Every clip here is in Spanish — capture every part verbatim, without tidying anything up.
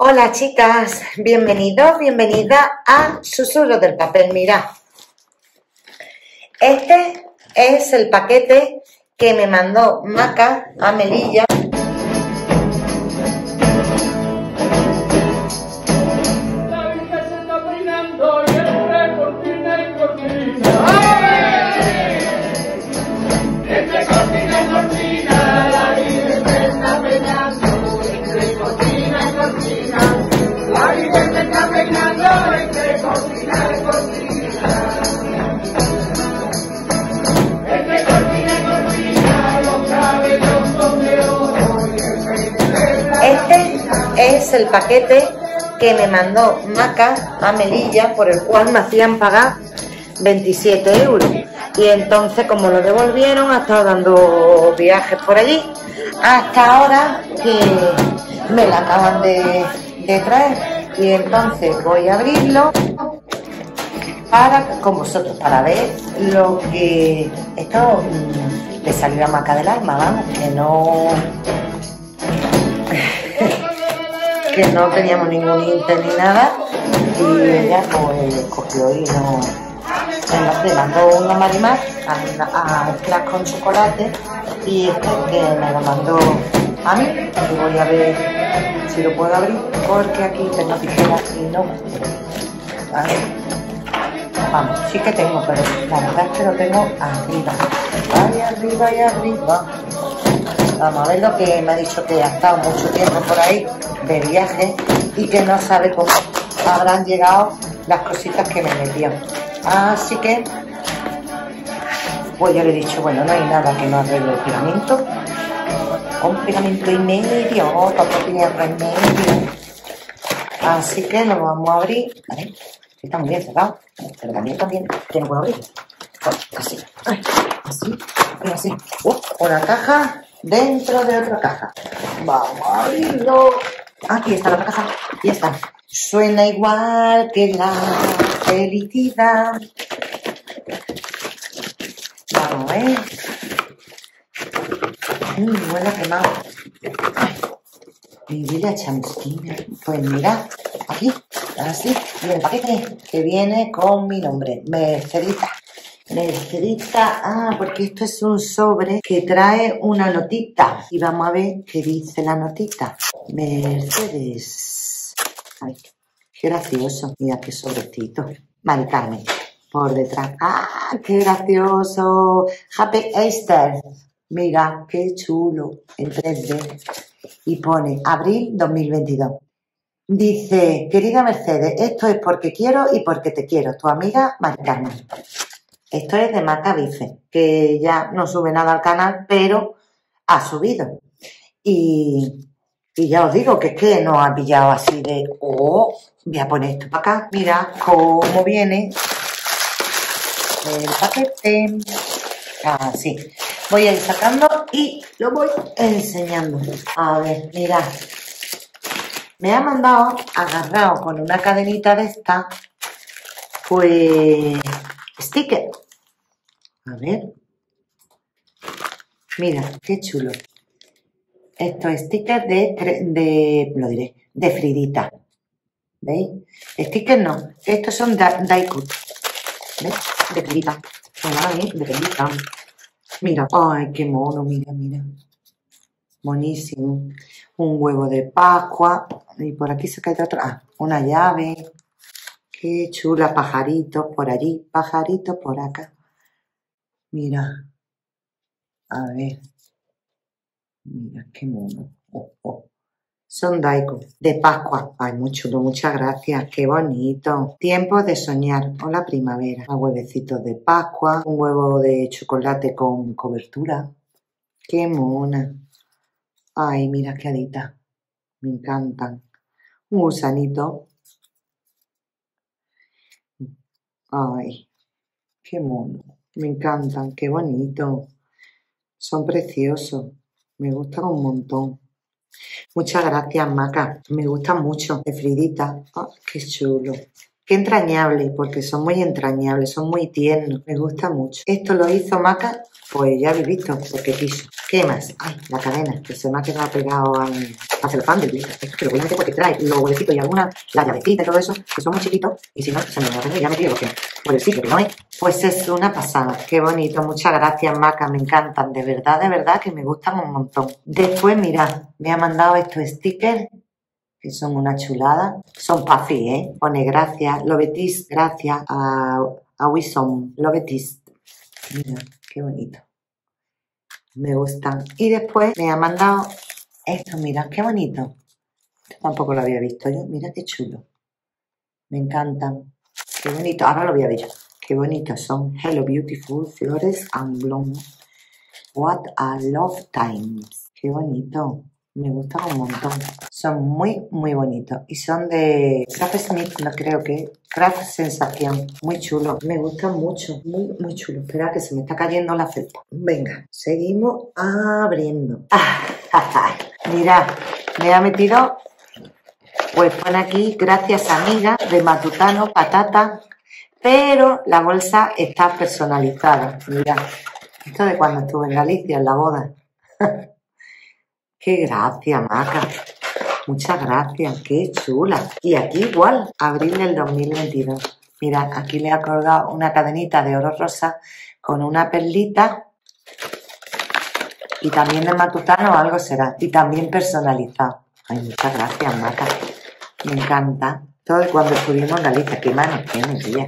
Hola chicas, bienvenidos, bienvenida a Susurros del Papel. Mirad, este es el paquete que me mandó Maca a Melilla. Es el paquete que me mandó Maca a Melilla, por el cual me hacían pagar veintisiete euros. Y entonces, como lo devolvieron, ha estado dando viajes por allí hasta ahora que me la acaban de, de traer. Y entonces voy a abrirlo para con vosotros, para ver lo que esto le salió a Maca del alma, vamos, que no... que no teníamos ningún ítem ni nada, y ella pues cogió y no le mandó una marimar a, a mezclar con chocolate, y este que me lo mandó a mí, y voy a ver si lo puedo abrir, porque aquí tengo tijeras y no, a ver, vamos, sí que tengo, pero la verdad es que lo tengo arriba, ahí arriba y arriba. Vamos a ver, lo que me ha dicho que ha estado mucho tiempo por ahí de viaje y que no sabe cómo habrán llegado las cositas que me metió. Así que, pues yo le he dicho, bueno, no hay nada que no arregle el pegamento. Un pegamento y medio, otra otra y medio. Así que lo vamos a abrir. Vale, está muy bien cerrado, pero también, también, que no puedo abrir. Así, así, así. Uf, una caja. Dentro de otra caja. Vamos a abrirlo. Aquí está la otra caja. Ya está. Suena igual que la felicidad. Vamos a ver. Mmm, huele a quemado. Mi vida chamusquina. Pues mirad, aquí, así. Y el paquete que viene con mi nombre, Mercedita. Fridita, ah, porque esto es un sobre que trae una notita. Y vamos a ver qué dice la notita. Mercedes. Ay, qué gracioso. Mira qué sobrecito. Mari Carmen, por detrás. ¡Ah, qué gracioso! Happy Easter. Mira, qué chulo. En tres D. Y pone abril dos mil veintidós. Dice, querida Mercedes, esto es porque quiero y porque te quiero. Tu amiga Mari Carmen. Esto es de Maca Vife, que ya no sube nada al canal, pero ha subido. Y, y ya os digo que es que nos ha pillado así de... ¡Oh! Voy a poner esto para acá. Mirad cómo viene el paquete. Así. Voy a ir sacando y lo voy enseñando. A ver, mirad. Me ha mandado agarrado con una cadenita de esta, pues... sticker. A ver. Mira, qué chulo. Esto es sticker de, de, lo diré, de Fridita. ¿Veis? Sticker no. Estos son die cut. ¿Veis? De Fridita. Hola, ¿eh? De Fridita. Mira. Ay, qué mono. Mira, mira. Buenísimo. Un huevo de Pascua. Y por aquí se cae otro. Ah, una llave. Qué chula, pajarito por allí, pajarito por acá. Mira, a ver, mira, qué mono. Oh, oh. Son daiko de Pascua. Ay, muy chulo, muchas gracias, qué bonito. Tiempo de soñar, hola primavera. Huevecitos de Pascua, un huevo de chocolate con cobertura. Qué mona. Ay, mira qué adita, me encantan. Un gusanito. Ay, qué mono, me encantan, qué bonito, son preciosos, me gustan un montón. Muchas gracias, Maca, me gustan mucho, de Fridita, oh, qué chulo. Qué entrañable, porque son muy entrañables, son muy tiernos, me gusta mucho. Esto lo hizo Maca, pues ya habéis visto, porque quiso. ¿Qué más? Ay, la cadena, que se me ha quedado pegado a mi celofán. Es que lo voy a meter porque trae los huevecitos y alguna, la llavecita y todo eso, que son muy chiquitos, y si no, se me va a poner, ya me tiro porque por el sitio que no es. Pues es una pasada, qué bonito, muchas gracias Maca, me encantan, de verdad, de verdad, que me gustan un montón. Después, mirad, me ha mandado estos stickers, que son una chulada. Son pafi, ¿eh? Pone gracias, lo betis, gracias a, a Wison, lo betis. Mira, qué bonito. Me gustan. Y después me ha mandado esto, mirad, qué bonito. Esto tampoco lo había visto yo, mira qué chulo. Me encantan. Qué bonito, ahora lo voy a ver yo. Qué bonitos son. Hello Beautiful, Flores and Bloom. What a Love Times. Qué bonito. Me gustan un montón. Son muy, muy bonitos. Y son de Craft Smith, no creo que. Craft Sensación. Muy chulo. Me gustan mucho. Muy, muy chulo. Espera que se me está cayendo la felpa. Venga, seguimos abriendo. Mirad, me ha metido. Pues pone aquí, gracias amiga, de Matutano, patata. Pero la bolsa está personalizada. Mirad. Esto de cuando estuve en Galicia, en la boda. ¡Qué gracia, Maca! Muchas gracias, qué chula. Y aquí igual, abril del dos mil veintidós. Mirad, aquí le ha colgado una cadenita de oro rosa con una perlita. Y también de Matutano algo será. Y también personalizado. Ay, muchas gracias, Maca. Me encanta. Todo cuando estuvimos en la lista. ¡Qué manos tienen, tía!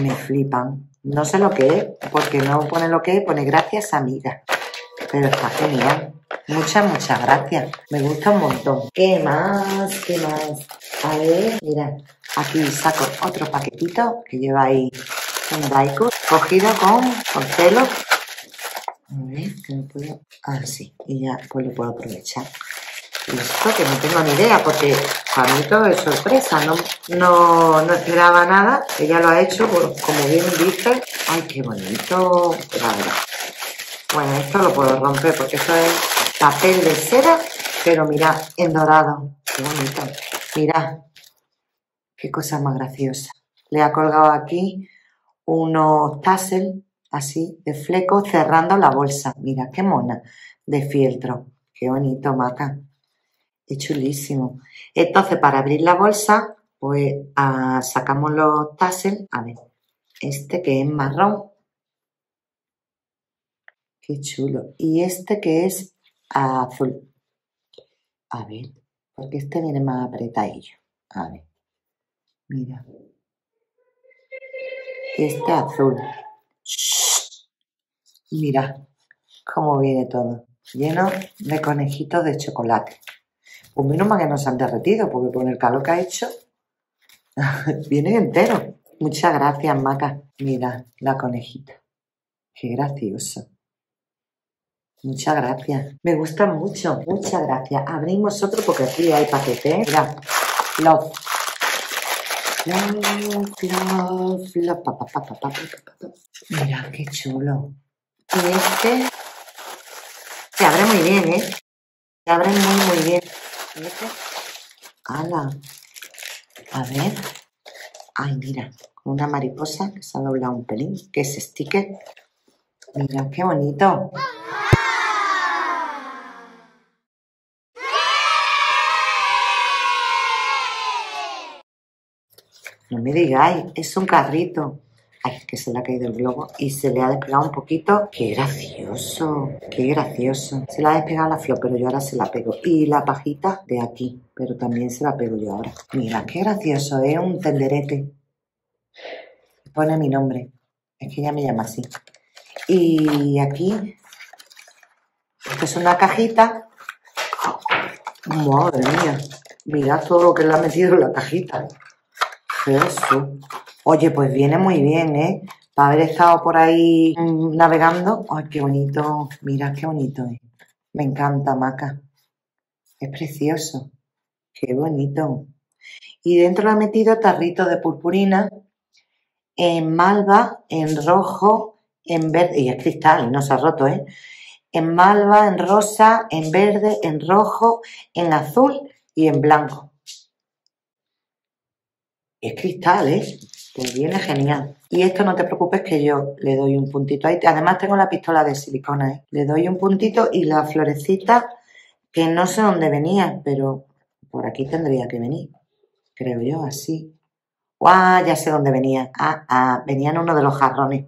Me flipan. No sé lo que es, porque no pone lo que es. Pone gracias, amiga. Pero está genial. Muchas, muchas gracias. Me gusta un montón. ¿Qué más? ¿Qué más? A ver, mirad. Aquí saco otro paquetito que lleva ahí un daico cogido con, con celo. A ver, que me puedo... Ah, sí. Y ya pues lo puedo aprovechar. Esto que no tengo ni idea porque para mí todo es sorpresa. No, no, no esperaba nada. Ella lo ha hecho, por, como bien dice. Ay, qué bonito. La verdad. Bueno, esto lo puedo romper porque esto es... papel de cera, pero mirad, en dorado. Qué bonito. Mirad, qué cosa más graciosa. Le ha colgado aquí unos tassels, así, de fleco, cerrando la bolsa. Mirad, qué mona, de fieltro. Qué bonito, Maca. Qué chulísimo. Entonces, para abrir la bolsa, pues ah, sacamos los tassels. A ver, este que es marrón. Qué chulo. Y este que es... a azul. A ver, porque este viene más apretadillo. A ver, mira. Este azul. Shh. Mira cómo viene todo. Lleno de conejitos de chocolate. Pues menos mal que no se han derretido, porque con el calor que ha hecho, vienen enteros. Muchas gracias, Maca. Mira la conejita. Qué gracioso. Muchas gracias. Me gusta mucho. Muchas gracias. Abrimos otro porque aquí hay paquete. Mira. Love. Love, love, love. Pa, pa, pa, pa, pa, pa. Mira, qué chulo. Y este se abre muy bien, ¿eh? Se abre muy, muy bien. ¿Y este? ¡Hala! A ver. Ay, mira. Una mariposa que se ha doblado un pelín. Que es sticker. Mira, qué bonito. No me digáis, es un carrito. Ay, que se le ha caído el globo y se le ha despegado un poquito. ¡Qué gracioso! ¡Qué gracioso! Se le ha despegado la flor, pero yo ahora se la pego. Y la pajita de aquí, pero también se la pego yo ahora. Mira, qué gracioso, es ¿eh? Un tenderete. Pone mi nombre. Es que ella me llama así. Y aquí, esto es una cajita. ¡Madre mía! Mirad todo lo que le ha metido en la cajita. Eso. Oye, pues viene muy bien, ¿eh? Para haber estado por ahí navegando. ¡Ay, qué bonito! Mirad qué bonito es. Me encanta, Maca. Es precioso. ¡Qué bonito! Y dentro lo he metido tarritos de purpurina en malva, en rojo, en verde. Y es cristal, no se ha roto, ¿eh? En malva, en rosa, en verde, en rojo, en azul y en blanco. es cristal, ¿eh? Te viene genial. Y esto no te preocupes que yo le doy un puntito ahí. Además tengo la pistola de silicona, ¿eh? Le doy un puntito y la florecita, que no sé dónde venía, pero por aquí tendría que venir. Creo yo, así. ¡Guau! Ya sé dónde venía. Ah, ah, venía en uno de los jarrones.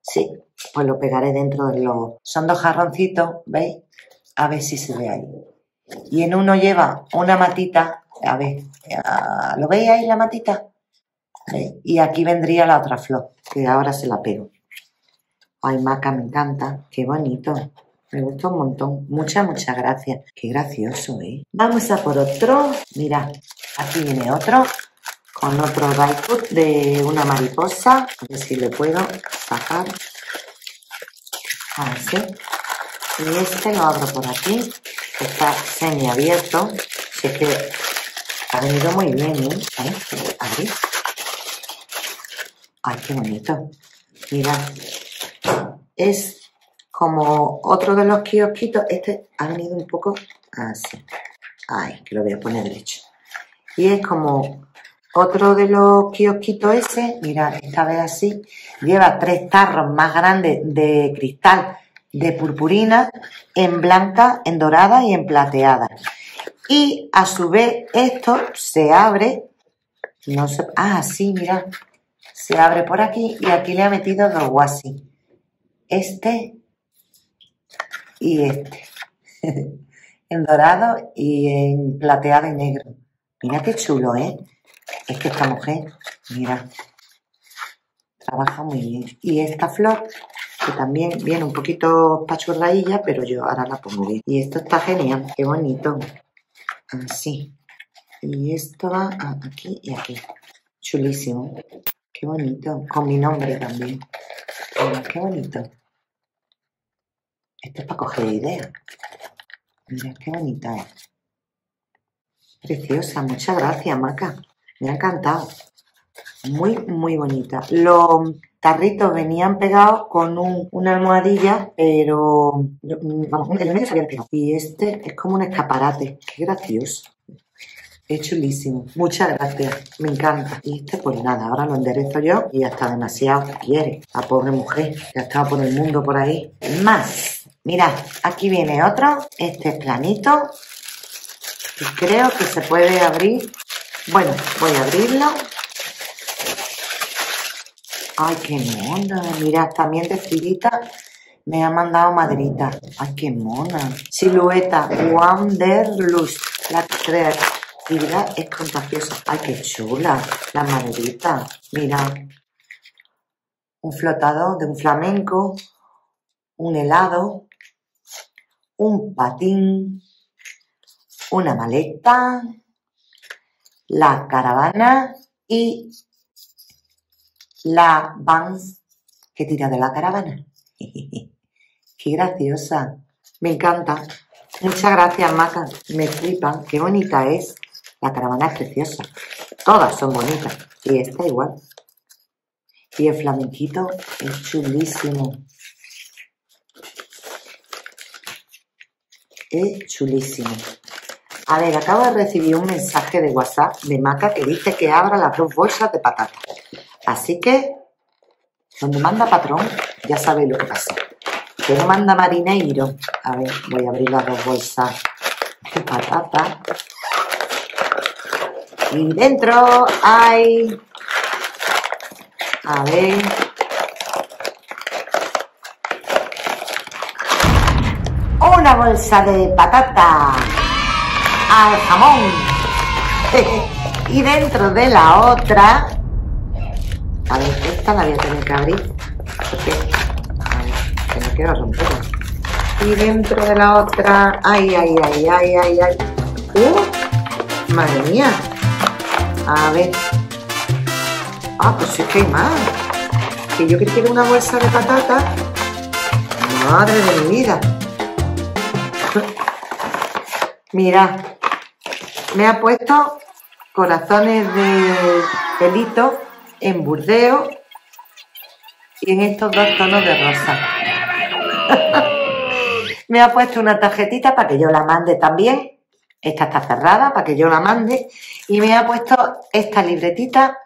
Sí, pues lo pegaré dentro de los... Son dos jarroncitos, ¿veis? A ver si se ve ahí. Y en uno lleva una matita. A ver, ¿lo veis ahí la matita? ¿Veis? Y aquí vendría la otra flor, que ahora se la pego. Ay, Maca, me encanta. Qué bonito. Me gusta un montón. Muchas, muchas gracias. Qué gracioso, ¿eh? Vamos a por otro. Mirad, aquí viene otro. Con otro die cut de una mariposa. A ver si le puedo sacar. Así. Y este lo abro por aquí. Está semiabierto. Si es que ha venido muy bien, ¿eh? ¿Eh? Abrir. Ay, qué bonito. Mirad. Es... Como otro de los kiosquitos, este ha venido un poco así. Ay, que lo voy a poner derecho. Y es como otro de los kiosquitos ese, mirad, esta vez así. Lleva tres tarros más grandes de cristal de purpurina, en blanca, en dorada y en plateada. Y a su vez esto se abre, no sé, ah, sí, mirad. Se abre por aquí y aquí le ha metido dos guasis. Este... Y este, en dorado y en plateado y negro. Mira qué chulo, ¿eh? Es que esta mujer, mira, trabaja muy bien. Y esta flor, que también viene un poquito pachurrailla, pero yo ahora la pongo bien. Y esto está genial, qué bonito. Así. Y esto va aquí y aquí. Chulísimo. Qué bonito. Con mi nombre también. Mira, qué bonito. Esto es para coger ideas. Mira qué bonita es. Preciosa. Muchas gracias, Maca. Me ha encantado. Muy, muy bonita. Los tarritos venían pegados con un, una almohadilla, pero... Vamos, el medio se había pegado. Y este es como un escaparate. Qué gracioso. Es chulísimo. Muchas gracias. Me encanta. Y este, pues nada, ahora lo enderezo yo y hasta demasiado quiere. La pobre mujer que ha estado por el mundo por ahí. Más. Mirad, aquí viene otro, este es planito, y creo que se puede abrir, bueno, voy a abrirlo. Ay, qué mona, mirad, también de Fridita me ha mandado maderita, ay, qué mona. Silueta, Wanderlust, la creatividad es contagiosa, ay, qué chula, la maderita, mirad, un flotador de un flamenco, un helado, un patín, una maleta, la caravana y la van que tira de la caravana. ¡Qué graciosa! Me encanta. Muchas gracias, Maca. Me flipan. Qué bonita es. La caravana es preciosa. Todas son bonitas. Y esta igual. Y el flamenquito es chulísimo. Es chulísimo. A ver, acabo de recibir un mensaje de WhatsApp de Maca que dice que abra las dos bolsas de patatas. Así que, donde manda patrón, ya sabéis lo que pasa. Que no manda marinero. A ver, voy a abrir las dos bolsas de patatas. Y dentro hay... A ver... Una bolsa de patata al jamón. Y dentro de la otra, a ver, esta la voy a tener que abrir porque, a ver, que me quiero romper. Y dentro de la otra, ay, ay, ay, ay, ay, ay, uh, madre mía. A ver, ah, pues sí que hay más. Que yo que quiero una bolsa de patata, madre de mi vida. Mirad, me ha puesto corazones de pelito en burdeo y en estos dos tonos de rosa. Me ha puesto una tarjetita para que yo la mande también Esta está cerrada para que yo la mande. Y me ha puesto esta libretita,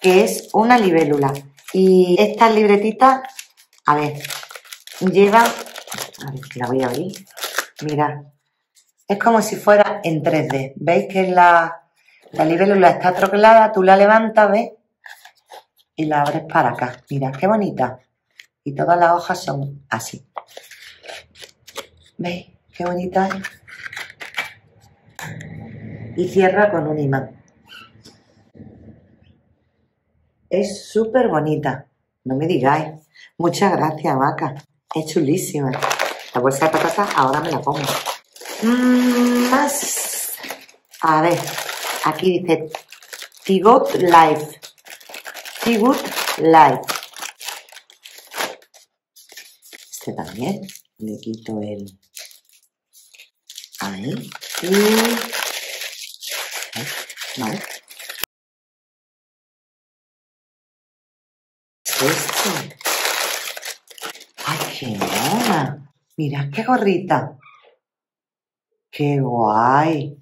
que es una libélula. Y esta libretita, a ver, lleva... A ver, la voy a abrir. Mirad. Es como si fuera en tres D. ¿Veis que la, la libélula está troquelada? Tú la levantas, ¿ves? Y la abres para acá. Mirad, qué bonita. Y todas las hojas son así. ¿Veis? Qué bonita es. Y cierra con un imán. Es súper bonita. No me digáis. Muchas gracias, Maca. Es chulísima. La bolsa de patatas ahora me la pongo. Mm, más. A ver. Aquí dice Tigoth Life. Tigoth Life. Este también. Le quito el... Ahí. Y... ¿Vale? Esto. ¡Ay, qué buena! Mirad qué gorrita. ¡Qué guay!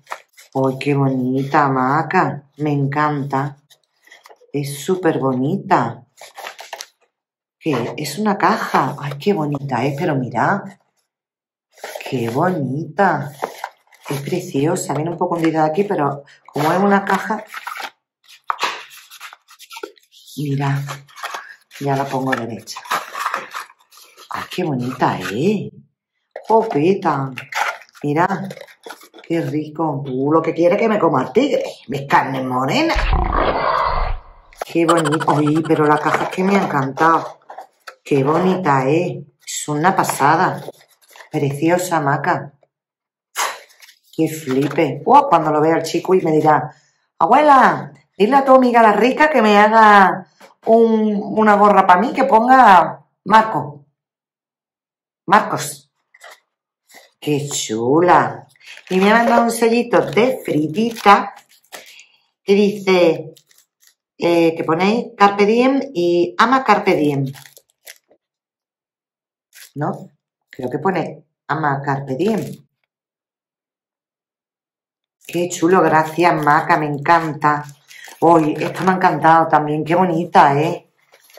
¡Ay, qué bonita, Maca! Me encanta. Es súper bonita. ¿Qué? Es una caja. ¡Ay, qué bonita es! Pero mirad. ¡Qué bonita! Es preciosa, viene un poco hundida de aquí, pero como es una caja, mirad, ya la pongo derecha. ¡Ay, qué bonita es! Eh! ¡Jopeta! Mirad, qué rico. Uh, lo que quiere que me coma el tigre, mis carnes morenas. ¡Qué bonita! ¡Uy, pero la caja es que me ha encantado! ¡Qué bonita es! Eh! Es una pasada. Preciosa, Maca. ¡Qué flipe! ¡Wow! Cuando lo vea el chico y me dirá, abuela, dile a tu amiga la rica que me haga un, una gorra para mí que ponga Marcos. Marcos. ¡Qué chula! Y me ha mandado un sellito de Fridita que dice eh, que ponéis Carpe Diem y ama Carpe Diem. ¿No? Creo que pone ama Carpe Diem. ¡Qué chulo! Gracias, Maca, me encanta. ¡Uy! Esta me ha encantado también. ¡Qué bonita, eh!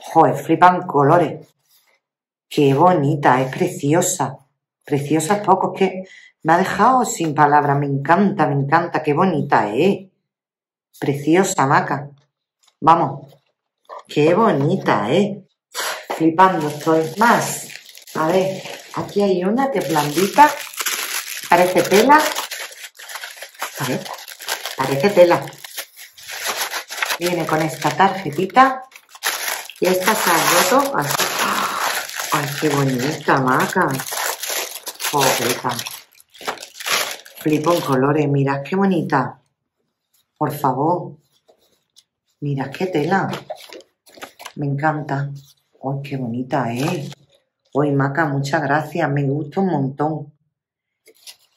¡Joder! Flipan colores. ¡Qué bonita! Es preciosa. Preciosa poco. Es que me ha dejado sin palabras. Me encanta, me encanta. ¡Qué bonita, eh! Preciosa, Maca. Vamos. ¡Qué bonita, eh! Flipando estoy. Más. A ver. Aquí hay una que es blandita. Parece tela. A ver, parece tela. Viene con esta tarjetita. Y esta se ha roto así. ¡Ay, qué bonita, Maca! ¡Joder! Flipo en colores. Mirad qué bonita. Por favor. Mirad qué tela. Me encanta. ¡Ay, qué bonita, eh! ¡Ay, Maca, muchas gracias! Me gusta un montón.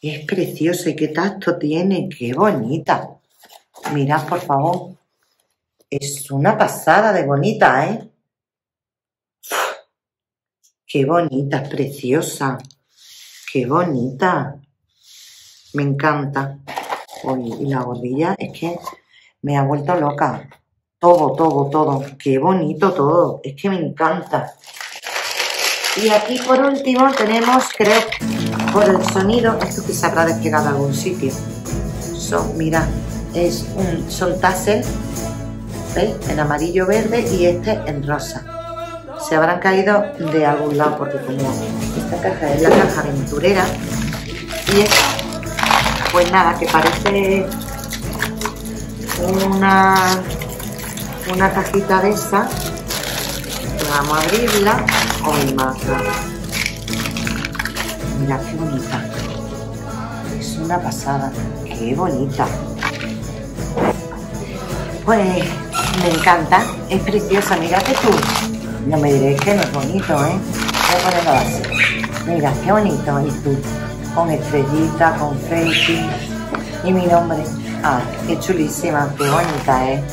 Es preciosa y qué tacto tiene, qué bonita. Mirad, por favor. Es una pasada de bonita, ¿eh? Qué bonita, es preciosa. Qué bonita. Me encanta. Uy, y la gorrilla es que me ha vuelto loca. Todo, todo, todo. Qué bonito todo. Es que me encanta. Y aquí por último tenemos, creo, por el sonido, esto que se habrá despegado a algún sitio. Son, mira, es un, son tassel, ¿veis? En amarillo verde y este en rosa. Se habrán caído de algún lado porque como esta caja es la caja aventurera y es, pues nada, que parece una, una cajita de esa. Vamos a abrirla. ¡Ay, Maca! Mirad qué bonita. Es una pasada. ¡Qué bonita! Pues me encanta. Es preciosa. Mírate tú. No me diréis que no es bonito, ¿eh? Voy a ponerlo así. Mira, qué bonito. Y tú. Con estrellita, con confeti. Y mi nombre. ¡Ah, qué chulísima! ¡Qué bonita, eh!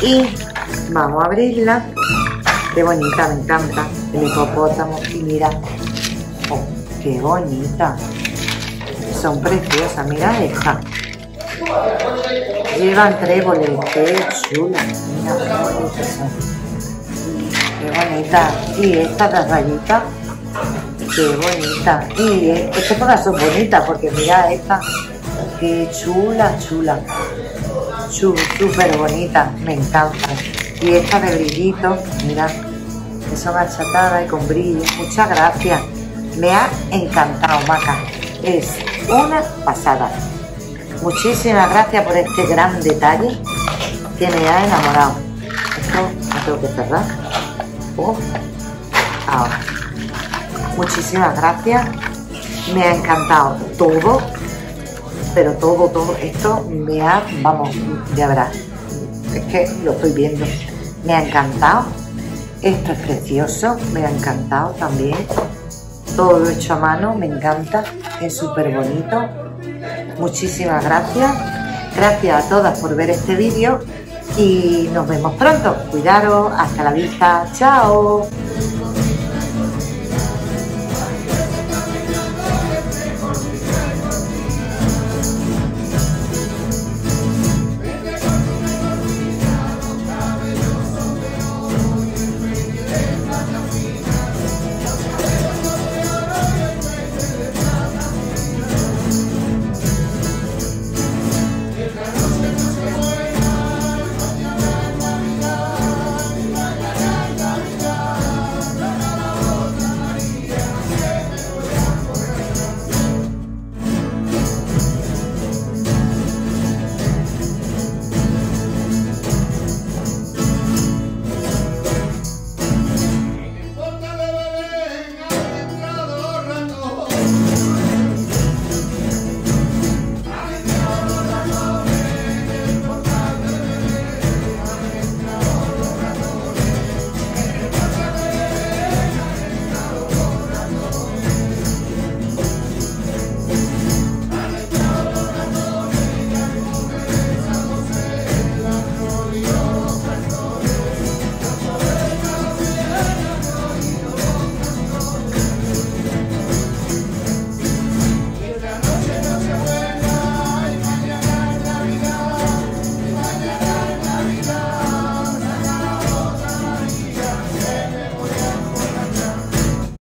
Y vamos a abrirla. Qué bonita, me encanta. El hipopótamo. Y mira. Oh, qué bonita. son preciosas, mira esta. Llevan tréboles, qué chulas, mira qué bonitas son. Qué bonita. Y estas las rayitas, qué bonita. Y estas todas son bonitas porque mira esta, qué chula, chula. Súper bonita, me encanta. Y estas de brillito, mira, que son achatadas y con brillo. Muchas gracias. Me ha encantado, Maca. Es una pasada. Muchísimas gracias por este gran detalle que me ha enamorado. Esto lo tengo que cerrar. Oh. Ahora. Muchísimas gracias. Me ha encantado todo. Pero todo, todo esto me ha, vamos, ya verás. Es que lo estoy viendo. Me ha encantado. Esto es precioso. Me ha encantado también. Todo lo hecho a mano. Me encanta. Es súper bonito. Muchísimas gracias. Gracias a todas por ver este vídeo. Y nos vemos pronto. Cuidaros. Hasta la vista. Chao.